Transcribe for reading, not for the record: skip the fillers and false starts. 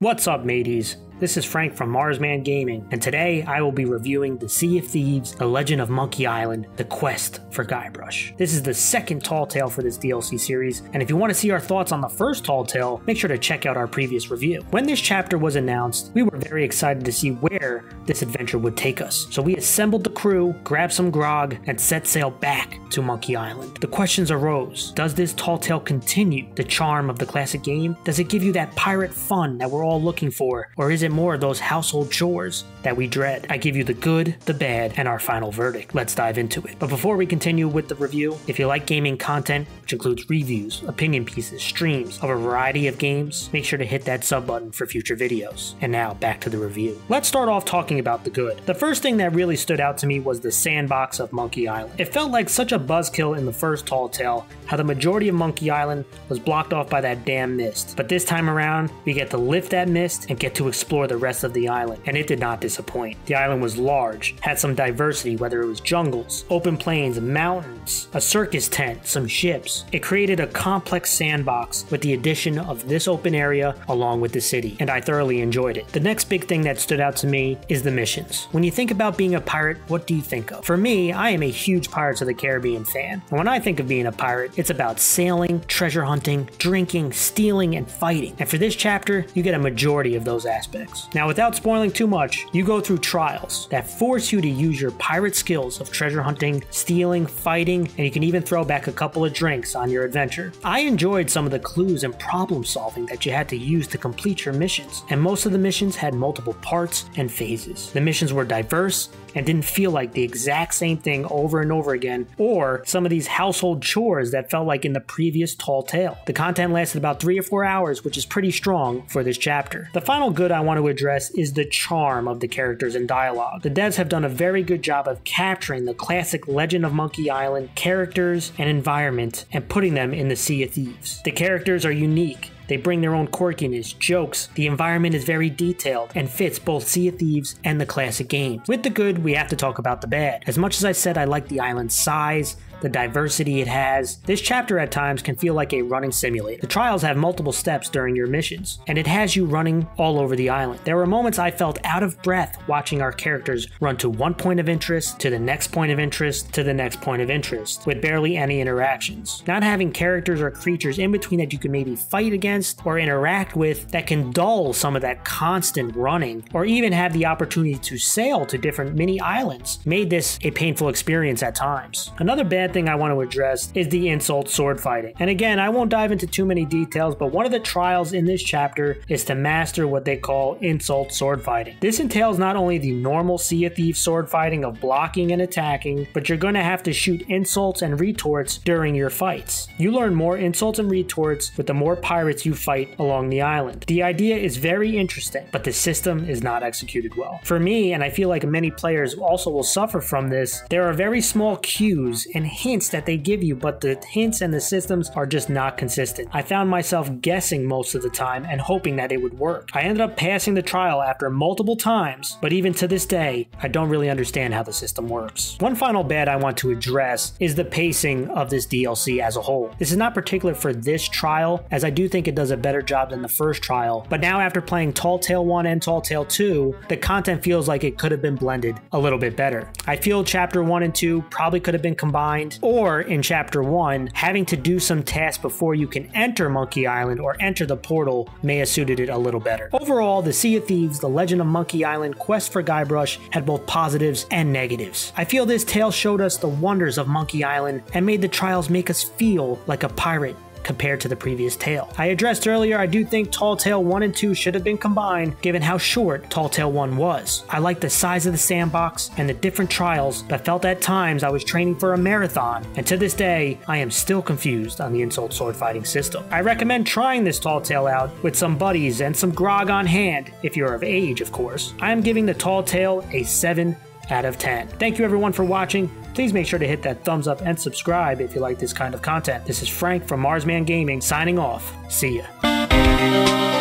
What's up, mateys? This is Frank from Marzzman Gaming, and today I will be reviewing The Sea of Thieves, The Legend of Monkey Island, The Quest for Guybrush. This is the second Tall Tale for this DLC series, and if you want to see our thoughts on the first Tall Tale, make sure to check out our previous review. When this chapter was announced, we were very excited to see where this adventure would take us, so we assembled the crew, grabbed some grog, and set sail back to Monkey Island. The questions arose: does this Tall Tale continue the charm of the classic game? Does it give you that pirate fun that we're all looking for, or is it more of those household chores that we dread? I give you the good, the bad, and our final verdict. Let's dive into it. But before we continue with the review, if you like gaming content, which includes reviews, opinion pieces, streams of a variety of games, make sure to hit that sub button for future videos. And now back to the review. Let's start off talking about the good. The first thing that really stood out to me was the sandbox of Monkey Island. It felt like such a buzzkill in the first Tall Tale, how the majority of Monkey Island was blocked off by that damn mist. But this time around, we get to lift that mist and get to explore the rest of the island, and it did not disappoint. The island was large, had some diversity, whether it was jungles, open plains, mountains, a circus tent, some ships. It created a complex sandbox with the addition of this open area along with the city, and I thoroughly enjoyed it. The next big thing that stood out to me is the missions. When you think about being a pirate, what do you think of? For me, I am a huge Pirates of the Caribbean fan, and when I think of being a pirate, it's about sailing, treasure hunting, drinking, stealing, and fighting. And for this chapter, you get a majority of those aspects. Now, without spoiling too much, you go through trials that force you to use your pirate skills of treasure hunting, stealing, fighting, and you can even throw back a couple of drinks on your adventure. I enjoyed some of the clues and problem solving that you had to use to complete your missions, and most of the missions had multiple parts and phases. The missions were diverse and didn't feel like the exact same thing over and over again, or some of these household chores that felt like in the previous Tall Tale. The content lasted about 3 or 4 hours, which is pretty strong for this chapter. The final good I want to address is the charm of the characters and dialogue. The devs have done a very good job of capturing the classic Legend of Monkey Island characters and environment and putting them in the Sea of Thieves. The characters are unique. They bring their own quirkiness, jokes. The environment is very detailed and fits both Sea of Thieves and the classic game. With the good, we have to talk about the bad. As much as I said I like the island's size, the diversity it has, this chapter at times can feel like a running simulator. The trials have multiple steps during your missions, and it has you running all over the island. There were moments I felt out of breath watching our characters run to one point of interest, to the next point of interest, to the next point of interest, with barely any interactions. Not having characters or creatures in between that you can maybe fight against or interact with that can dull some of that constant running, or even have the opportunity to sail to different mini islands, made this a painful experience at times. Another bad thing I want to address is the insult sword fighting. And again, I won't dive into too many details, but one of the trials in this chapter is to master what they call insult sword fighting. This entails not only the normal Sea of Thieves sword fighting of blocking and attacking, but you're going to have to shoot insults and retorts during your fights. You learn more insults and retorts with the more pirates you fight along the island. The idea is very interesting, but the system is not executed well. For me, and I feel like many players also will suffer from this, there are very small cues and hints that they give you, but the hints and the systems are just not consistent. I found myself guessing most of the time and hoping that it would work. I ended up passing the trial after multiple times, but even to this day, I don't really understand how the system works. One final bad I want to address is the pacing of this DLC as a whole. This is not particular for this trial, as I do think it does a better job than the first trial, but now after playing Tall Tale 1 and Tall Tale 2, the content feels like it could have been blended a little bit better. I feel chapter 1 and 2 probably could have been combined, or in chapter 1, having to do some tasks before you can enter Monkey Island or enter the portal may have suited it a little better. Overall, The Sea of Thieves, The Legend of Monkey Island, Quest for Guybrush had both positives and negatives. I feel this tale showed us the wonders of Monkey Island and made the trials make us feel like a pirate compared to the previous tale. I addressed earlier, I do think Tall Tale 1 and 2 should have been combined given how short Tall Tale 1 was. I liked the size of the sandbox and the different trials, but felt at times I was training for a marathon, and to this day, I am still confused on the insult sword fighting system. I recommend trying this Tall Tale out with some buddies and some grog on hand, if you're of age, of course. I am giving the Tall Tale a 7 out of 10. Thank you everyone for watching. Please make sure to hit that thumbs up and subscribe if you like this kind of content. This is Frank from Marzzman Gaming signing off. See ya.